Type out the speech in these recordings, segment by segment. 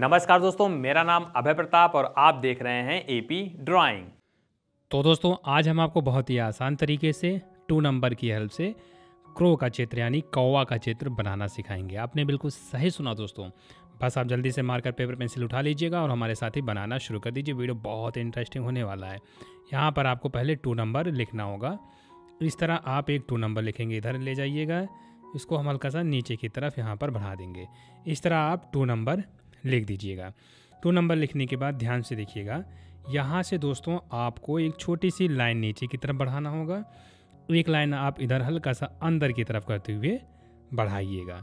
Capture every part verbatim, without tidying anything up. नमस्कार दोस्तों, मेरा नाम अभय प्रताप और आप देख रहे हैं एपी ड्राइंग। तो दोस्तों, आज हम आपको बहुत ही आसान तरीके से टू नंबर की हेल्प से क्रो का चित्र यानी कौवा का चित्र बनाना सिखाएंगे। आपने बिल्कुल सही सुना दोस्तों, बस आप जल्दी से मार्कर पेपर पेंसिल उठा लीजिएगा और हमारे साथ ही बनाना शुरू कर दीजिए। वीडियो बहुत इंटरेस्टिंग होने वाला है। यहाँ पर आपको पहले टू नंबर लिखना होगा। इस तरह आप एक टू नंबर लिखेंगे, इधर ले जाइएगा, इसको हम हल्का सा नीचे की तरफ यहाँ पर बढ़ा देंगे। इस तरह आप टू नंबर लिख दीजिएगा। टू नंबर लिखने के बाद ध्यान से देखिएगा, यहाँ से दोस्तों आपको एक छोटी सी लाइन नीचे की तरफ बढ़ाना होगा। एक लाइन आप इधर हल्का सा अंदर की तरफ करते हुए बढ़ाइएगा।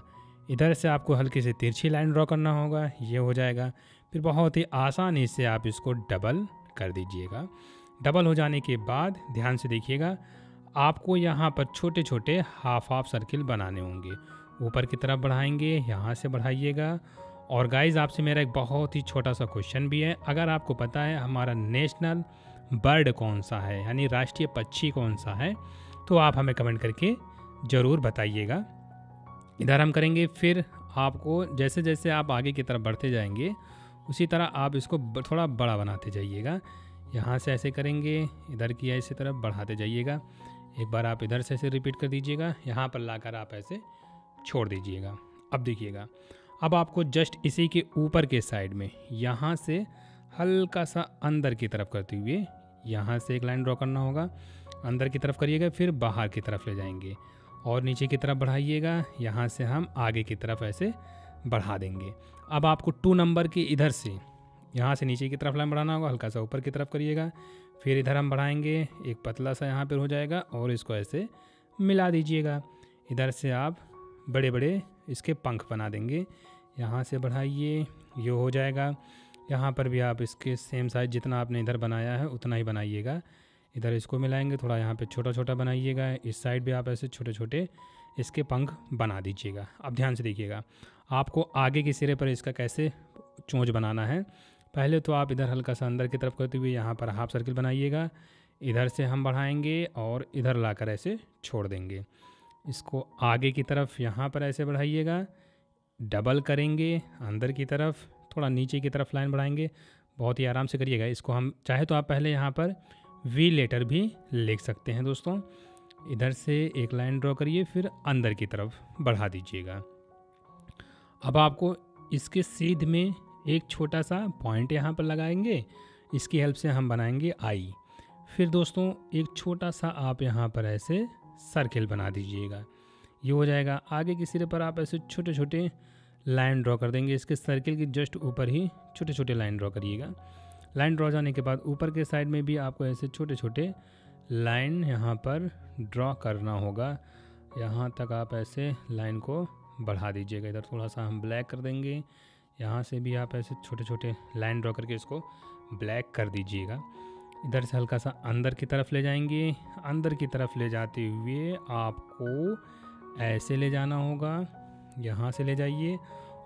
इधर से आपको हल्की से तिरछी लाइन ड्रॉ करना होगा, ये हो जाएगा। फिर बहुत ही आसानी से आप इसको डबल कर दीजिएगा। डबल हो जाने के बाद ध्यान से देखिएगा, आपको यहाँ पर छोटे छोटे हाफ हाफ सर्किल बनाने होंगे। ऊपर की तरफ बढ़ाएंगे, यहाँ से बढ़ाइएगा। और गाइज, आपसे मेरा एक बहुत ही छोटा सा क्वेश्चन भी है। अगर आपको पता है हमारा नेशनल बर्ड कौन सा है यानी राष्ट्रीय पक्षी कौन सा है, तो आप हमें कमेंट करके ज़रूर बताइएगा। इधर हम करेंगे, फिर आपको जैसे जैसे आप आगे की तरफ बढ़ते जाएंगे उसी तरह आप इसको थोड़ा बड़ा बनाते जाइएगा। यहाँ से ऐसे करेंगे, इधर की ऐसी तरफ बढ़ाते जाइएगा। एक बार आप इधर से ऐसे रिपीट कर दीजिएगा, यहाँ पर लाकर आप ऐसे छोड़ दीजिएगा। अब देखिएगा, अब आपको जस्ट इसी के ऊपर के साइड में यहाँ से हल्का सा अंदर की तरफ करते हुए यहाँ से एक लाइन ड्रॉ करना होगा। अंदर की तरफ करिएगा, फिर बाहर की तरफ ले जाएंगे और नीचे की तरफ बढ़ाइएगा। यहाँ से हम आगे की तरफ ऐसे बढ़ा देंगे। अब आपको टू नंबर के इधर से यहाँ से नीचे की तरफ लाइन बढ़ाना होगा, हल्का सा ऊपर की तरफ करिएगा। फिर इधर हम बढ़ाएंगे, एक पतला सा यहाँ पर हो जाएगा और इसको ऐसे मिला दीजिएगा। इधर से आप बड़े बड़े इसके पंख बना देंगे। यहाँ से बढ़ाइए, ये हो जाएगा। यहाँ पर भी आप इसके सेम साइज जितना आपने इधर बनाया है उतना ही बनाइएगा। इधर इसको मिलाएंगे, थोड़ा यहाँ पे छोटा छोटा बनाइएगा। इस साइड भी आप ऐसे छोटे छोटे इसके पंख बना दीजिएगा। अब ध्यान से देखिएगा, आपको आगे के सिरे पर इसका कैसे चोंच बनाना है। पहले तो आप इधर हल्का सा अंदर की तरफ करते हुए यहाँ पर हाफ सर्किल बनाइएगा। इधर से हम बढ़ाएँगे और इधर ला कर ऐसे छोड़ देंगे। इसको आगे की तरफ यहाँ पर ऐसे बढ़ाइएगा, डबल करेंगे, अंदर की तरफ थोड़ा नीचे की तरफ लाइन बढ़ाएंगे। बहुत ही आराम से करिएगा इसको। हम चाहे तो आप पहले यहाँ पर वी लेटर भी लिख सकते हैं दोस्तों। इधर से एक लाइन ड्रॉ करिए, फिर अंदर की तरफ बढ़ा दीजिएगा। अब आपको इसके सीध में एक छोटा सा पॉइंट यहाँ पर लगाएंगे, इसकी हेल्प से हम बनाएंगे आई। फिर दोस्तों एक छोटा सा आप यहाँ पर ऐसे सर्किल बना दीजिएगा, ये हो जाएगा। आगे के सिरे पर आप ऐसे छोटे छोटे लाइन ड्रॉ कर देंगे। इसके सर्किल के जस्ट ऊपर ही छोटे छोटे लाइन ड्रॉ करिएगा। लाइन ड्रॉ जाने के बाद ऊपर के साइड में भी आपको ऐसे छोटे छोटे लाइन यहाँ पर ड्रॉ करना होगा। यहाँ तक आप ऐसे लाइन को बढ़ा दीजिएगा। इधर थोड़ा सा हम ब्लैक कर देंगे। यहाँ से भी आप ऐसे छोटे छोटे लाइन ड्रॉ करके इसको ब्लैक कर दीजिएगा। इधर से हल्का सा अंदर की तरफ ले जाएंगे। अंदर की तरफ ले जाते हुए आपको ऐसे ले जाना होगा, यहाँ से ले जाइए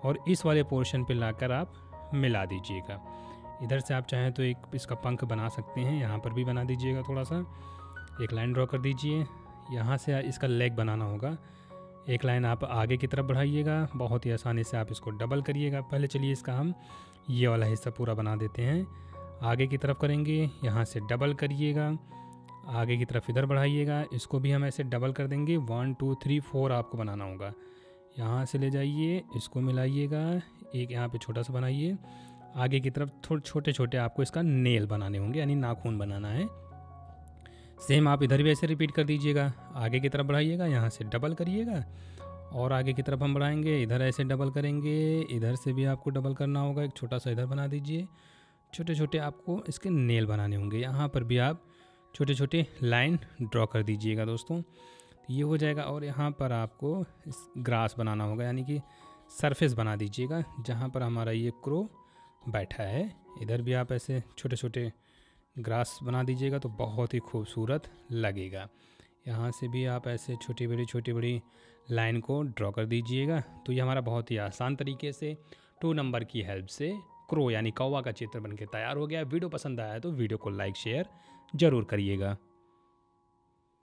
और इस वाले पोर्शन पे लाकर आप मिला दीजिएगा। इधर से आप चाहें तो एक इसका पंख बना सकते हैं, यहाँ पर भी बना दीजिएगा। थोड़ा सा एक लाइन ड्रॉ कर दीजिए। यहाँ से इसका लेग बनाना होगा, एक लाइन आप आगे की तरफ बढ़ाइएगा। बहुत ही आसानी से आप इसको डबल करिएगा। पहले चलिए इसका हम ये वाला हिस्सा पूरा बना देते हैं। आगे की तरफ करेंगे, यहाँ से डबल करिएगा, आगे की तरफ इधर बढ़ाइएगा। इसको भी हम ऐसे डबल कर देंगे। वन टू थ्री फोर आपको बनाना होगा। यहाँ से ले जाइए, इसको मिलाइएगा, एक यहाँ पे छोटा सा बनाइए। आगे की तरफ थोड़े छोटे छोटे आपको इसका नेल बनाने होंगे यानी नाखून बनाना है। सेम आप इधर भी ऐसे रिपीट कर दीजिएगा। आगे की तरफ बढ़ाइएगा, यहाँ से डबल करिएगा और आगे की तरफ हम बढ़ाएँगे। इधर ऐसे डबल करेंगे, इधर से भी आपको डबल करना होगा। एक छोटा सा इधर बना दीजिए। छोटे छोटे आपको इसके नेल बनाने होंगे। यहाँ पर भी आप छोटे छोटे लाइन ड्रॉ कर दीजिएगा दोस्तों, ये हो जाएगा। और यहाँ पर आपको ग्रास बनाना होगा यानी कि सरफेस बना दीजिएगा जहाँ पर हमारा ये क्रो बैठा है। इधर भी आप ऐसे छोटे छोटे ग्रास बना दीजिएगा तो बहुत ही खूबसूरत लगेगा। यहाँ से भी आप ऐसे छोटी बड़ी छोटी बड़ी लाइन को ड्रॉ कर दीजिएगा। तो ये हमारा बहुत ही आसान तरीके से टू नंबर की हेल्प से क्रो यानी कौवा का चित्र बनके तैयार हो गया। वीडियो पसंद आया तो वीडियो को लाइक शेयर जरूर करिएगा।